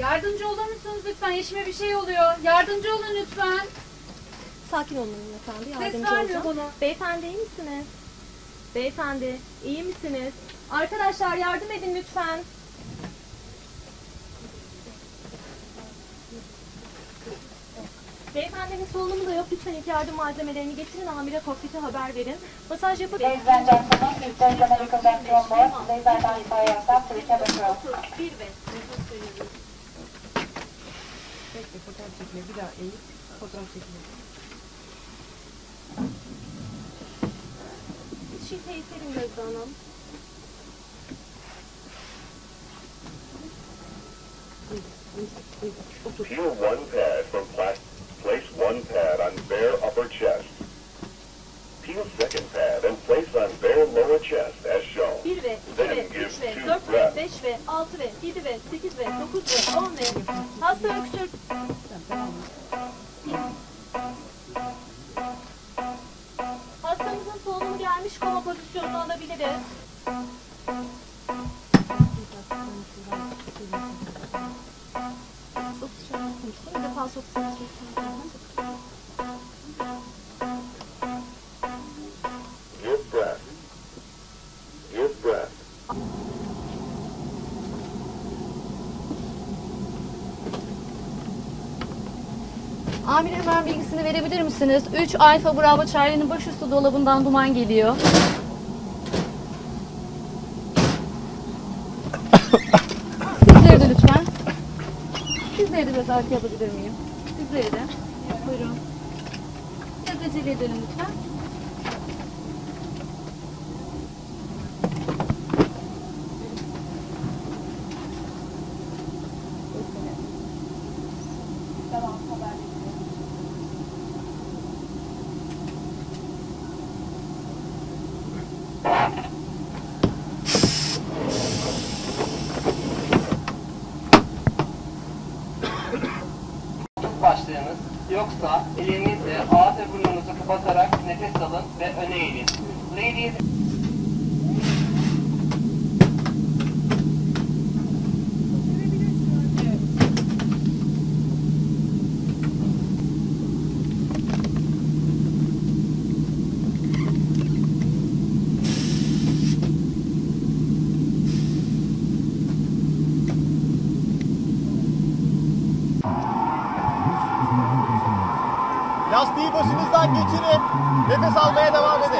Yardımcı olur musunuz lütfen? Eşime bir şey oluyor. Yardımcı olun lütfen. Sakin olun efendim. Yardımcı olacağım. Bana. Beyefendi iyi misiniz? Beyefendi iyi misiniz? Arkadaşlar yardım edin lütfen. Beyefendinin solunumu da yok. Lütfen ilk yardım malzemelerini getirin. Amire kokpite haber verin. Masaj yapıp... Fotoğraf çekme. Bir daha eğil. Fotoğraf çekme. Şifreyi isterim Gözde Hanım. Feel one pad from plastic. Place one pad on bare upper chest. Peel second pad and place on bare lower chest as shown. 1 ve 2 ve 3 ve 4 ve 5 ve 6 ve 7 ve 8 ve 9 ve 10 ve hasta öksür. Hastamızın solunumu gelmiş koma pozisyonuna alabiliriz. Bir defa soksana. Give breath. Give breath. Amir hemen bilgisini verebilir misiniz? 3 Alfa Bravo Charlie'nin başüstü dolabından duman geliyor. Sizleri de lütfen. Sizleri de biraz artı yapabilir miyim? Sizleri de. Buyurun. Biraz acele edelim lütfen. Başlayınız. Yoksa elinizle ağız ve burnunuzu kapatarak nefes alın ve öne eğilin. Ladies... Lastiği başınızdan geçirin, nefes almaya devam edin.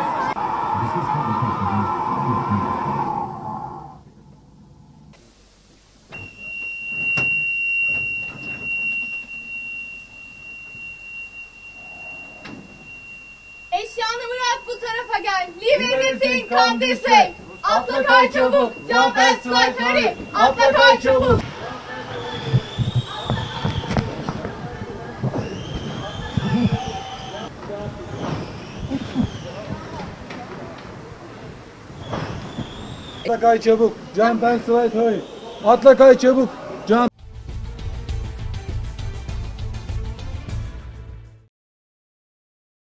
Eşyanı bırak, bu tarafa gel. Leave everything, come this way. Atla kay çabuk, jump and squat hurry. Atla kay çabuk. Atla kay çabuk. Jump and slide hurry. Atla kay çabuk.